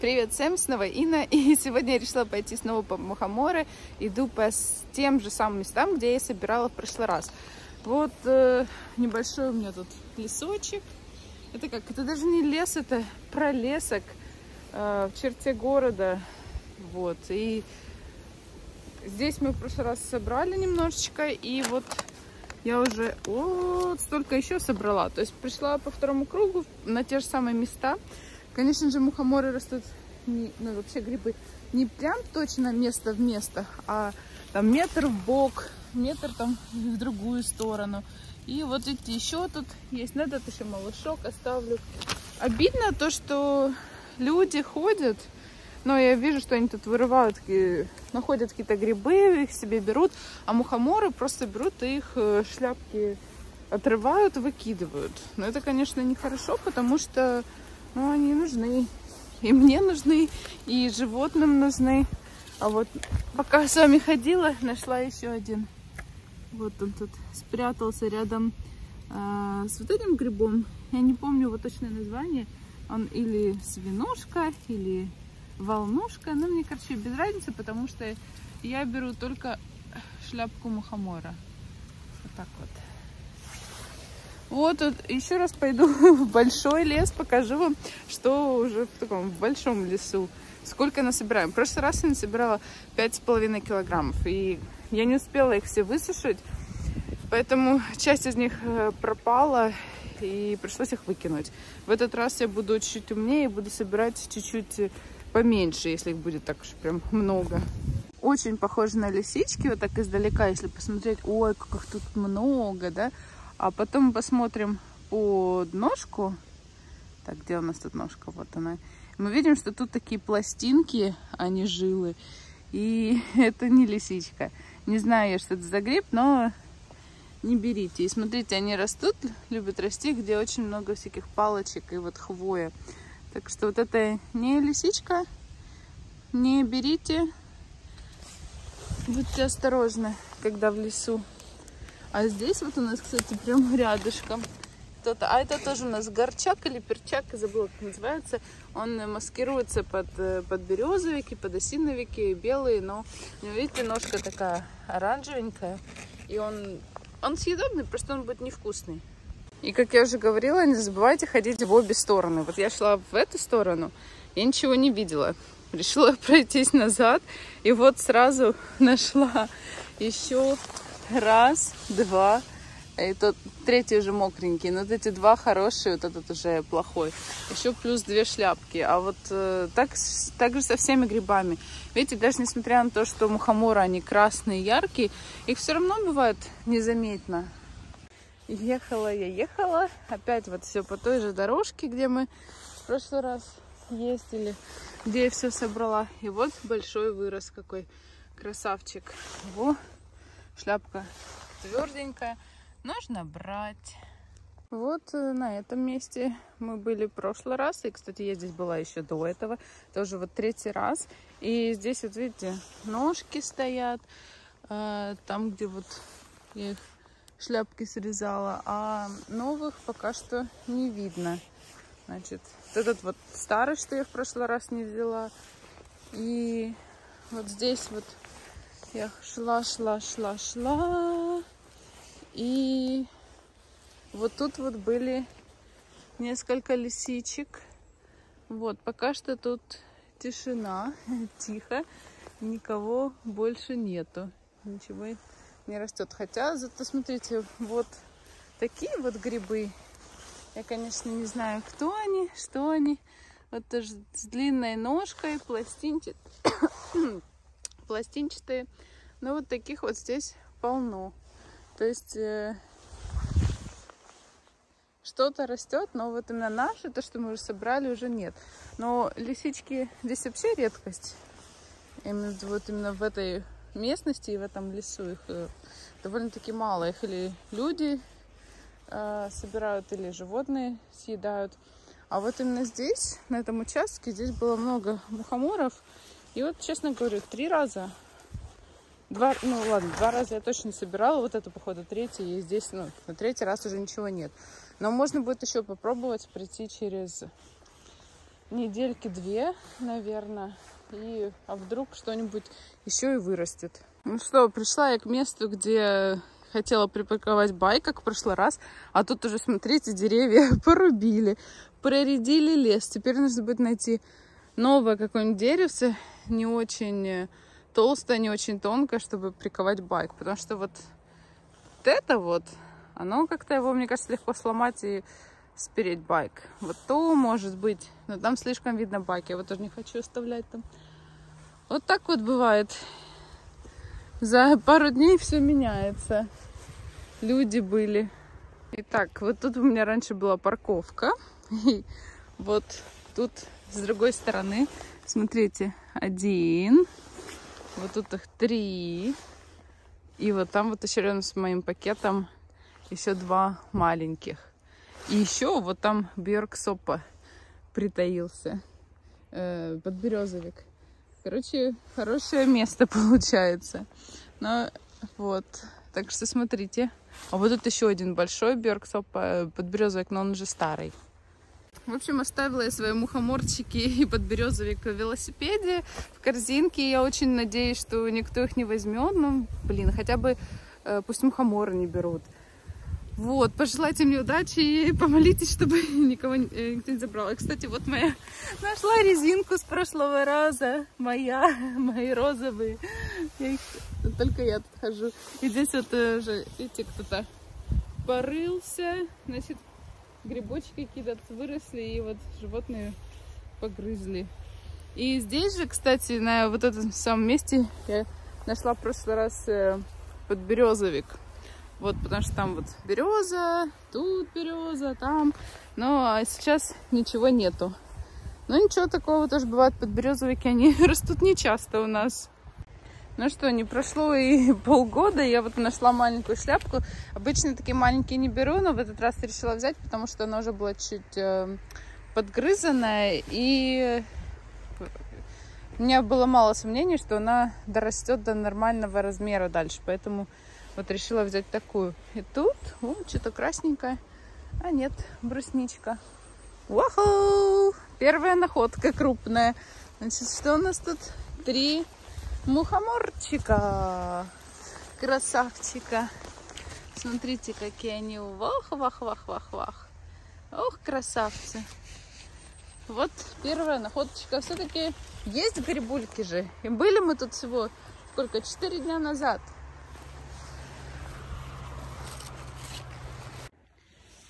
Привет всем, снова Инна, и сегодня я решила пойти снова по мухоморы. Иду по тем же самым местам, где я собирала в прошлый раз. Вот небольшой у меня тут лесочек. Это даже не лес, это пролесок в черте города. Вот, и здесь мы в прошлый раз собрали немножечко, и вот я уже вот столько еще собрала. То есть пришла по второму кругу на те же самые места. Конечно же, мухоморы растут, вообще грибы, не прям точно место в место, а там метр в бок, метр там в другую сторону. И вот эти еще тут есть. Надо, этот еще малышок оставлю. Обидно то, что люди ходят, но я вижу, что они тут вырывают, находят какие-то грибы, их себе берут, а мухоморы просто берут и их шляпки отрывают, выкидывают. Но это, конечно, нехорошо, потому что они нужны. И мне нужны, и животным нужны. А вот пока с вами ходила, нашла еще один. Вот он тут спрятался рядом с вот этим грибом. Я не помню его точное название. Он или свинушка, или волнушка. Но мне, короче, без разницы, потому что я беру только шляпку мухомора. Вот так вот. Вот, еще раз пойду в большой лес, покажу вам, что уже в таком большом лесу. Сколько насобираем. В прошлый раз я насобирала 5,5 килограммов, и я не успела их все высушить, поэтому часть из них пропала, и пришлось их выкинуть. В этот раз я буду чуть умнее, буду собирать чуть-чуть поменьше, если их будет так уж прям много. Очень похоже на лисички, вот так издалека, если посмотреть, ой, как их тут много, да? А потом посмотрим под ножку. Так, где у нас тут ножка? Вот она. Мы видим, что тут такие пластинки, а не жилы. И это не лисичка. Не знаю я, что это за гриб, но не берите. И смотрите, они растут, любят расти, где очень много всяких палочек и вот хвоя. Так что вот это не лисичка. Не берите. Будьте осторожны, когда в лесу. А здесь вот у нас, кстати, прям рядышком кто-то. А это тоже у нас горчак или перчак, я забыла, как называется. Он маскируется под березовики, под осиновики, белые. Но, видите, ножка такая оранжевенькая. И он съедобный, просто он будет невкусный. И, как я уже говорила, не забывайте ходить в обе стороны. Вот я шла в эту сторону, я ничего не видела. Решила пройтись назад. И вот сразу нашла еще... Раз, два, и тот третий уже мокренький, но вот эти два хорошие, вот этот уже плохой. Еще плюс две шляпки, а вот так же со всеми грибами. Видите, даже несмотря на то, что мухоморы, они красные, яркие, их все равно бывает незаметно. Я ехала, опять вот все по той же дорожке, где мы в прошлый раз ездили, где я все собрала. И вот большой вырос какой, красавчик. Во. Шляпка тверденькая, нужно брать. Вот на этом месте мы были в прошлый раз. И, кстати, я здесь была еще до этого. Тоже вот третий раз. И здесь, вот видите, ножки стоят. Там, где вот я их шляпки срезала. А новых пока что не видно. Значит, этот вот старый, что я в прошлый раз не взяла. И вот здесь вот я шла. И вот тут вот были несколько лисичек. Вот, пока что тут тишина, тихо. Никого больше нету. Ничего не растет. Хотя, зато смотрите, вот такие вот грибы. Я, конечно, не знаю, кто они, что они. Вот тоже с длинной ножкой, пластинчатые, но вот таких вот здесь полно. То есть что-то растет, но вот именно наши, то, что мы уже собрали, уже нет. Но лисички здесь вообще редкость. Именно в этой местности и в этом лесу их довольно-таки мало. Их или люди собирают, или животные съедают. А вот именно здесь, на этом участке, здесь было много мухоморов. И вот, честно говорю, два раза я точно собирала. Вот это, походу, третий. И здесь, на третий раз уже ничего нет. Но можно будет еще попробовать прийти через недельки две, наверное. И а вдруг что-нибудь еще и вырастет. Ну что, пришла я к месту, где хотела припарковать байк, как в прошлый раз. А тут уже, смотрите, деревья порубили, проредили лес. Теперь нужно будет найти новое какое-нибудь деревце, не очень толстое, не очень тонкое, чтобы приковать байк. Потому что вот это вот, оно как-то его, мне кажется, легко сломать и спереть байк. Вот то может быть, но там слишком видно байк. Я его тоже не хочу оставлять там. Вот так вот бывает. За пару дней все меняется. Люди были. Итак, вот тут у меня раньше была парковка. И вот тут с другой стороны, смотрите, один. Вот тут их три. И вот там вот еще рядом с моим пакетом еще два маленьких. И еще вот там бьорк-сопа притаился, подберезовик. Короче, хорошее место получается. Но вот, так что смотрите. А вот тут еще один большой бьорк-сопа, подберезовик, но он уже старый. В общем, оставила я свои мухоморчики и подберезовик в велосипеде, в корзинке. Я очень надеюсь, что никто их не возьмет. Ну, блин, хотя бы пусть мухоморы не берут. Вот, пожелайте мне удачи и помолитесь, чтобы никто не забрал. И, кстати, вот моя, нашла резинку с прошлого раза. Мои розовые. Только я тут хожу. И здесь вот уже, видите, кто-то порылся. Значит, грибочки какие-то выросли и вот животные погрызли. И здесь же, кстати, на вот этом самом месте я нашла в прошлый раз подберезовик. Вот, потому что там вот береза, тут береза, там. Ну, а сейчас ничего нету. Но ничего такого тоже бывает. Подберезовики, они растут нечасто у нас. Ну что, не прошло и полгода. Я вот нашла маленькую шляпку. Обычно такие маленькие не беру, но в этот раз решила взять, потому что она уже была чуть подгрызанная. И у меня было мало сомнений, что она дорастет до нормального размера дальше. Поэтому... вот решила взять такую. И тут, что-то красненькое. А нет, брусничка. Уаху! Первая находка крупная. Значит, что у нас тут? Три мухоморчика. Красавчика. Смотрите, какие они. Вах-вах-вах-вах-вах. Ох, красавцы. Вот первая находочка. Все-таки есть грибульки же. И были мы тут всего, сколько, 4 дня назад.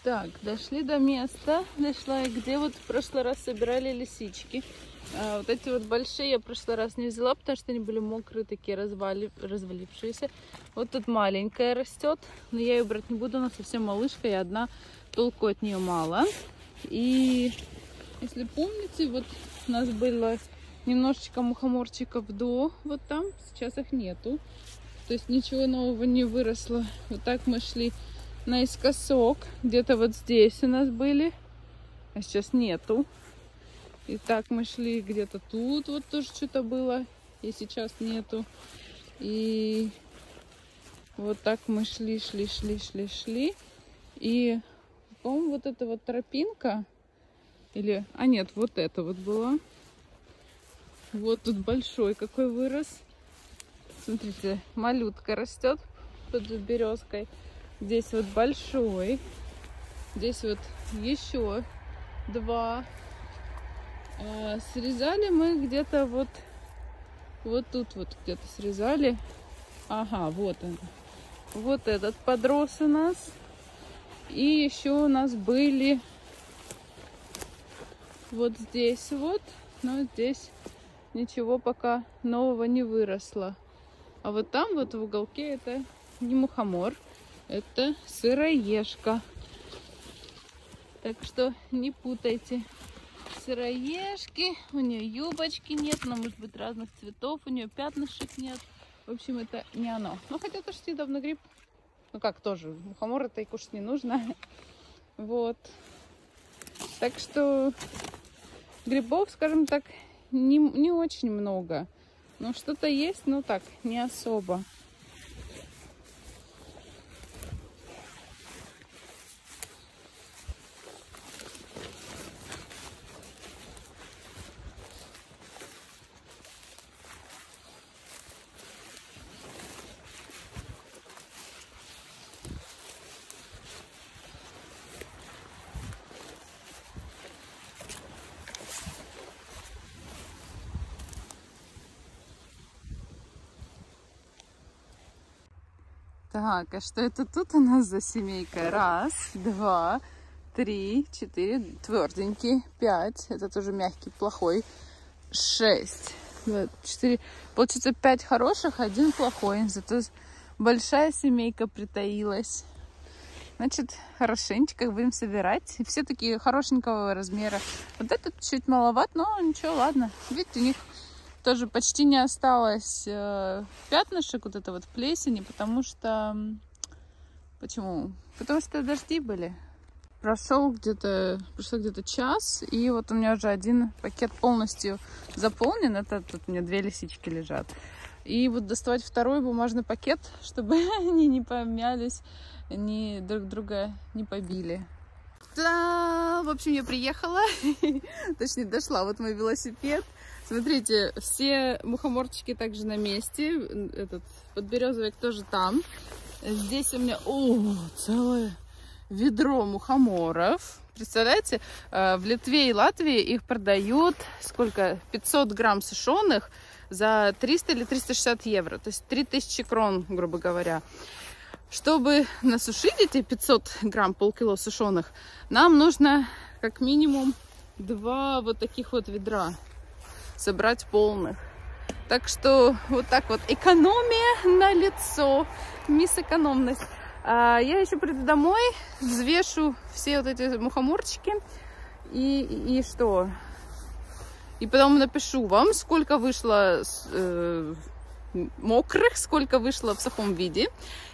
Так, дошли до места, дошла, где вот в прошлый раз собирали лисички. Вот эти вот большие я в прошлый раз не взяла, потому что они были мокрые, такие развалившиеся. Вот тут маленькая растет, но я ее брать не буду, она совсем малышка, и одна, толку от нее мало. И если помните, вот у нас было немножечко мухоморчиков до вот там, сейчас их нету. То есть ничего нового не выросло. Вот так мы шли наискосок, где-то вот здесь у нас были, а сейчас нету. И так мы шли где-то тут, вот тоже что-то было, и сейчас нету. И вот так мы шли. И, по-моему, вот эта вот тропинка, или, а нет, вот это вот была. Вот тут большой какой вырос. Смотрите, малютка растет под березкой. Здесь вот большой, здесь вот еще два. Срезали мы где-то вот тут вот где-то срезали. Ага, вот он. Вот этот подрос у нас. И еще у нас были вот здесь вот, но здесь ничего пока нового не выросло. А вот там вот в уголке это не мухомор. Это сыроежка. Так что не путайте сыроежки. У нее юбочки нет, но может быть разных цветов. У нее пятнышек нет. В общем, это не оно. Ну, хотя тоже недавно гриб. Ну, как тоже. Мухомора-то и кушать не нужно. Вот. Так что грибов, скажем так, не очень много. Но что-то есть, но так, не особо. Так, а что это тут у нас за семейка? Раз, два, три, четыре, тверденький, пять, это тоже мягкий, плохой, шесть, два, четыре, получится пять хороших, один плохой, зато большая семейка притаилась. Значит, хорошенечко будем собирать. И все такие хорошенького размера. Вот этот чуть маловат, но ничего, ладно. Видите, у них тоже почти не осталось пятнышек, вот это вот плесени, потому что... Почему? Потому что дожди были. Прошло где-то час, и вот у меня уже один пакет полностью заполнен. Это тут у меня две лисички лежат. И вот доставать второй бумажный пакет, чтобы они не помялись, не друг друга не побили. Да, в общем, я приехала, точнее дошла, вот мой велосипед. Смотрите, все мухоморчики также на месте, этот подберезовик тоже там. Здесь у меня целое ведро мухоморов. Представляете, в Литве и Латвии их продают, сколько, 500 грамм сушеных за 300 или 360 евро, то есть 3000 крон, грубо говоря. Чтобы насушить эти 500 грамм, полкило сушеных, нам нужно как минимум два вот таких вот ведра собрать полных. Так что вот так вот экономия на лицо, мисс экономность. А я еще приду домой, взвешу все вот эти мухоморчики и что? И потом напишу вам, сколько вышло мокрых, сколько вышло в сухом виде.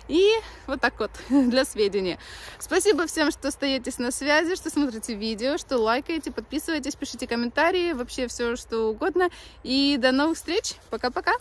И вот так вот, для сведения. Спасибо всем, что остаетесь на связи, что смотрите видео, что лайкаете, подписываетесь, пишите комментарии, вообще все, что угодно. И до новых встреч. Пока-пока.